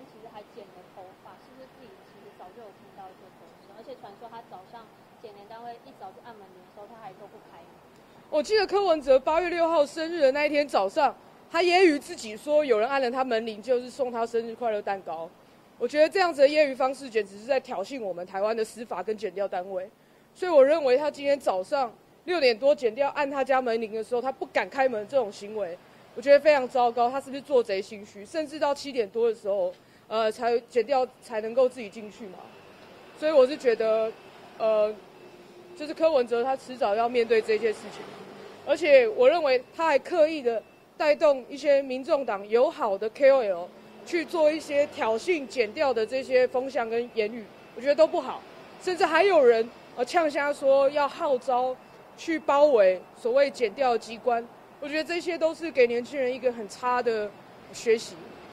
山其实还剪了头发，是不是自己其实早就有听到一些风声？而且传说他早上检联单位一早去按门铃的时候，他还都不开门。我记得柯文哲8月6号生日的那一天早上，他揶揄自己说有人按了他门铃，就是送他生日快乐蛋糕。我觉得这样子的揶揄方式，简直是在挑衅我们台湾的司法跟检调单位。所以我认为他今天早上6点多检调按他家门铃的时候，他不敢开门这种行为。 我觉得非常糟糕，他是不是做贼心虚？甚至到7点多的时候，才检调才能够自己进去嘛。所以我是觉得，就是柯文哲他迟早要面对这件事情，而且我认为他还刻意的带动一些民众党友好的 KOL 去做一些挑衅检调的这些风向跟言语，我觉得都不好。甚至还有人呛瞎说要号召去包围所谓检调机关。 我觉得这些都是给年轻人一个很差的学习。